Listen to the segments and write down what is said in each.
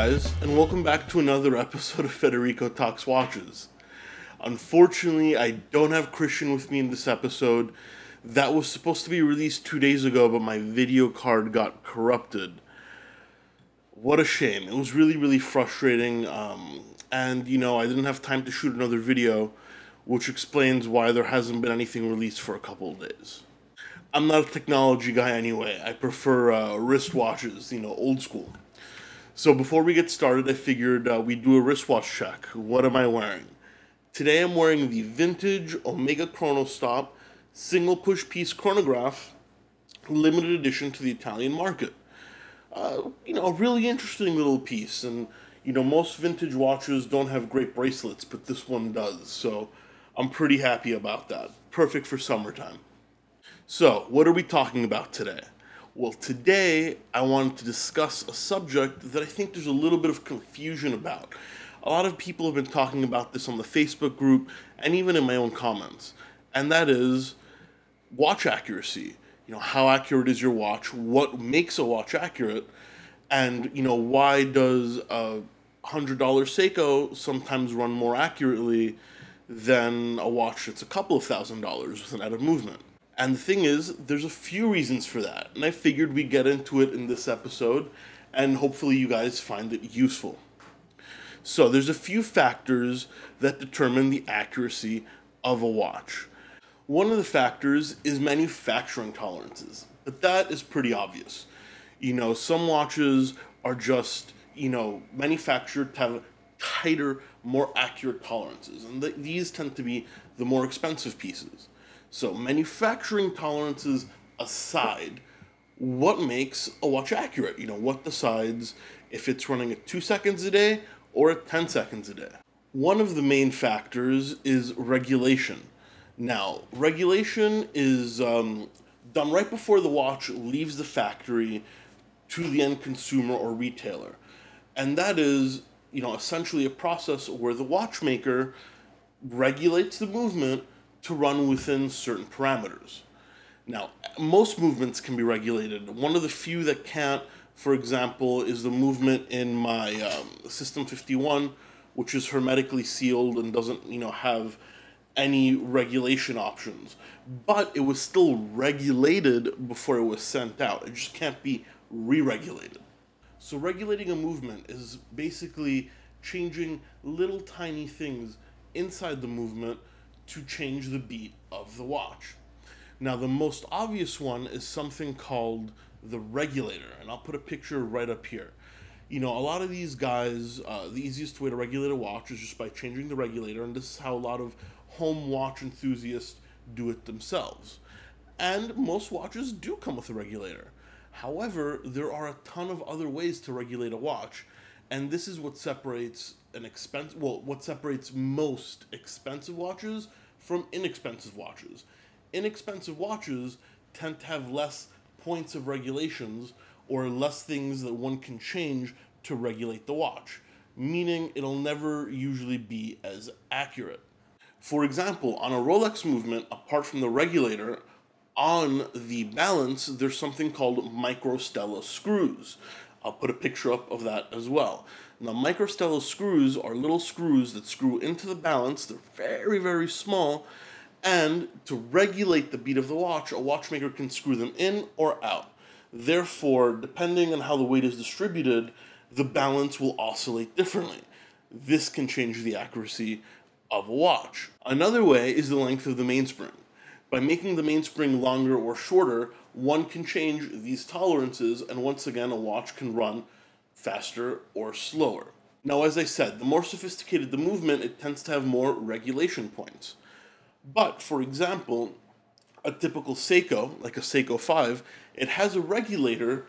guys, and welcome back to another episode of Federico Talks Watches. Unfortunately, I don't have Christian with me in this episode. That was supposed to be released 2 days ago, but my video card got corrupted. What a shame. It was really frustrating, and, you know, I didn't have time to shoot another video, which explains why there hasn't been anything released for a couple of days. I'm not a technology guy anyway. I prefer wristwatches, you know, old school. So before we get started, I figured we'd do a wristwatch check. What am I wearing? Today I'm wearing the vintage Omega Chronostop single push-piece chronograph, limited edition to the Italian market. You know, a really interesting little piece, and, you know, most vintage watches don't have great bracelets, but this one does, so I'm pretty happy about that. Perfect for summertime. So, what are we talking about today? Well, today I wanted to discuss a subject that I think there's a little bit of confusion about. A lot of people have been talking about this on the Facebook group and even in my own comments, and that is watch accuracy. You know, how accurate is your watch? What makes a watch accurate? And, you know, why does a $100 Seiko sometimes run more accurately than a watch that's a couple of $1,000s with an out of movement? And the thing is, there's a few reasons for that, and I figured we'd get into it in this episode, and hopefully you guys find it useful. So there's a few factors that determine the accuracy of a watch. One of the factors is manufacturing tolerances, but that is pretty obvious. You know, some watches are just, you know, manufactured to have tighter, more accurate tolerances, and these tend to be the more expensive pieces. So, manufacturing tolerances aside, what makes a watch accurate? You know, what decides if it's running at 2 seconds a day or at 10 seconds a day? One of the main factors is regulation. Now, regulation is done right before the watch leaves the factory to the end consumer or retailer. And that is, you know, essentially a process where the watchmaker regulates the movement to run within certain parameters. Now, most movements can be regulated. One of the few that can't, for example, is the movement in my System 51, which is hermetically sealed and doesn't, you know, have any regulation options. But it was still regulated before it was sent out. It just can't be re-regulated. So regulating a movement is basically changing little tiny things inside the movement to change the beat of the watch. Now, the most obvious one is something called the regulator, and I'll put a picture right up here. You know, a lot of these guys, the easiest way to regulate a watch is just by changing the regulator, and this is how a lot of home watch enthusiasts do it themselves. And most watches do come with a regulator. However, there are a ton of other ways to regulate a watch, and this is what separates most expensive watches from inexpensive watches. Inexpensive watches tend to have less points of regulations or less things that one can change to regulate the watch, meaning it'll never usually be as accurate. For example, on a Rolex movement, apart from the regulator, on the balance, there's something called Microstella screws. I'll put a picture up of that as well. Now, Microstella screws are little screws that screw into the balance. They're very small, and to regulate the beat of the watch, a watchmaker can screw them in or out. Therefore, depending on how the weight is distributed, the balance will oscillate differently. This can change the accuracy of a watch. Another way is the length of the mainspring. By making the mainspring longer or shorter, one can change these tolerances, and once again, a watch can run faster or slower. Now, as I said, the more sophisticated the movement, it tends to have more regulation points. But, for example, a typical Seiko, like a Seiko 5, it has a regulator,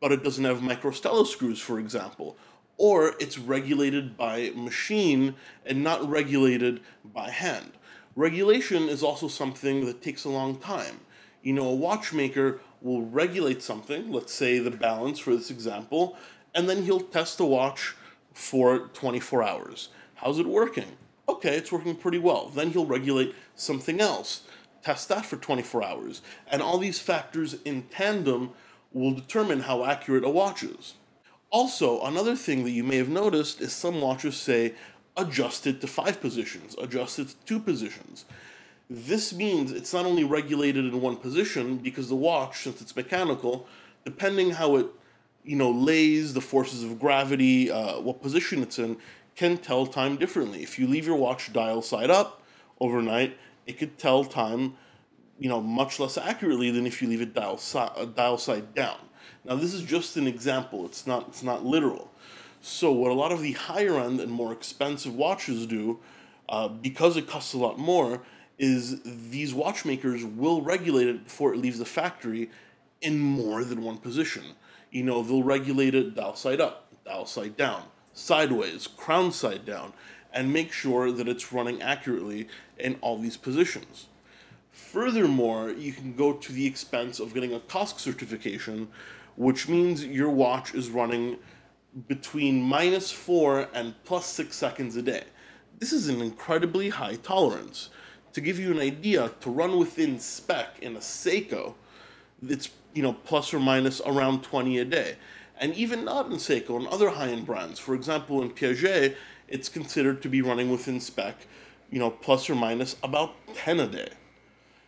but it doesn't have Microstella screws, for example. Or it's regulated by machine and not regulated by hand. Regulation is also something that takes a long time. You know, a watchmaker will regulate something, let's say the balance for this example, and then he'll test the watch for 24 hours. How's it working? Okay, it's working pretty well. Then he'll regulate something else, test that for 24 hours. And all these factors in tandem will determine how accurate a watch is. Also, another thing that you may have noticed is some watches say, adjust it to 5 positions, adjust it to 2 positions. This means it's not only regulated in one position, because the watch, since it's mechanical, depending how it, lays, the forces of gravity, what position it's in, can tell time differently. If you leave your watch dial side up overnight, it could tell time, much less accurately than if you leave it dial side down. Now, this is just an example. It's not literal. So what a lot of the higher end and more expensive watches do, because it costs a lot more, is these watchmakers will regulate it before it leaves the factory in more than one position. They'll regulate it dial side up, dial side down, sideways, crown side down, and make sure that it's running accurately in all these positions. Furthermore, you can go to the expense of getting a COSC certification, which means your watch is running between -4 and +6 seconds a day. This is an incredibly high tolerance. To give you an idea, to run within spec in a Seiko, it's ± around 20 a day. And even not in Seiko, and other high-end brands. For example, in Piaget, it's considered to be running within spec, ± about 10 a day.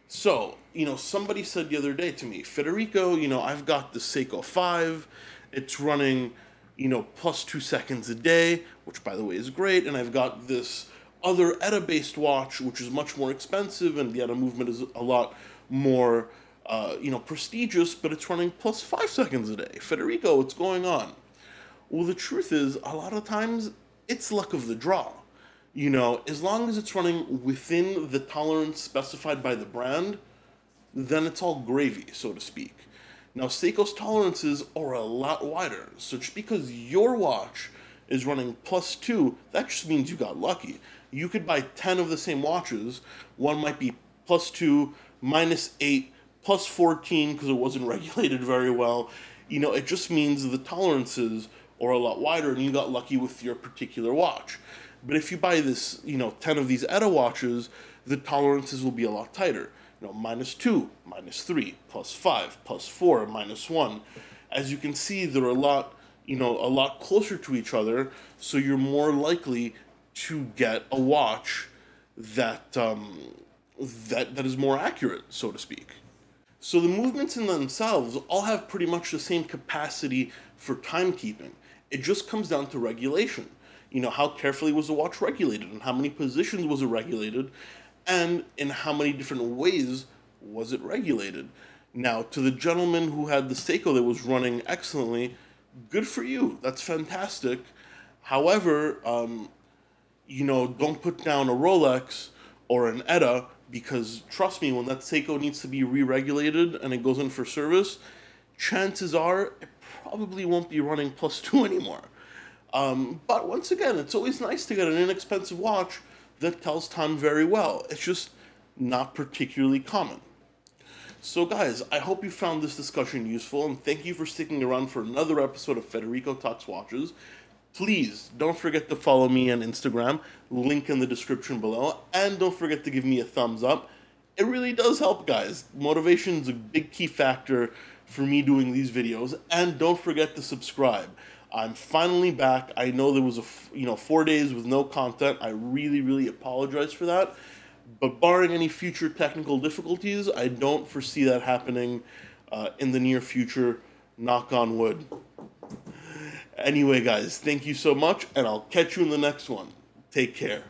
So, somebody said the other day to me, Federico, I've got the Seiko 5, it's running, +2 seconds a day, which by the way is great, and I've got this other ETA-based watch, which is much more expensive, and the ETA movement is a lot more, prestigious, but it's running +5 seconds a day. Federico, what's going on? Well, the truth is, a lot of times, it's luck of the draw. As long as it's running within the tolerance specified by the brand, then it's all gravy, so to speak. Now, Seiko's tolerances are a lot wider, so just because your watch is running +2, that just means you got lucky. You could buy 10 of the same watches. One might be +2, -8, +14, because it wasn't regulated very well. It just means the tolerances are a lot wider, and you got lucky with your particular watch. But if you buy this, 10 of these ETA watches, the tolerances will be a lot tighter. -2, -3, +5, +4, -1. As you can see, they're a lot closer to each other, so you're more likely to get a watch that, that is more accurate, so to speak. So the movements in themselves all have pretty much the same capacity for timekeeping. It just comes down to regulation. How carefully was the watch regulated, and how many positions was it regulated, and in how many different ways was it regulated. Now, to the gentleman who had the Seiko that was running excellently, good for you. That's fantastic. However, don't put down a Rolex or an ETA, because trust me, when that Seiko needs to be re-regulated and it goes in for service, chances are it probably won't be running +2 anymore. But once again, it's always nice to get an inexpensive watch that tells time very well. It's just not particularly common. So guys, I hope you found this discussion useful, and thank you for sticking around for another episode of Federico Talks Watches. Please don't forget to follow me on Instagram, link in the description below, and don't forget to give me a thumbs up. It really does help, guys. Motivation's a big key factor for me doing these videos, and don't forget to subscribe. I'm finally back. I know there was a 4 days with no content. I really apologize for that. But barring any future technical difficulties, I don't foresee that happening in the near future. Knock on wood. Anyway, guys, thank you so much, and I'll catch you in the next one. Take care.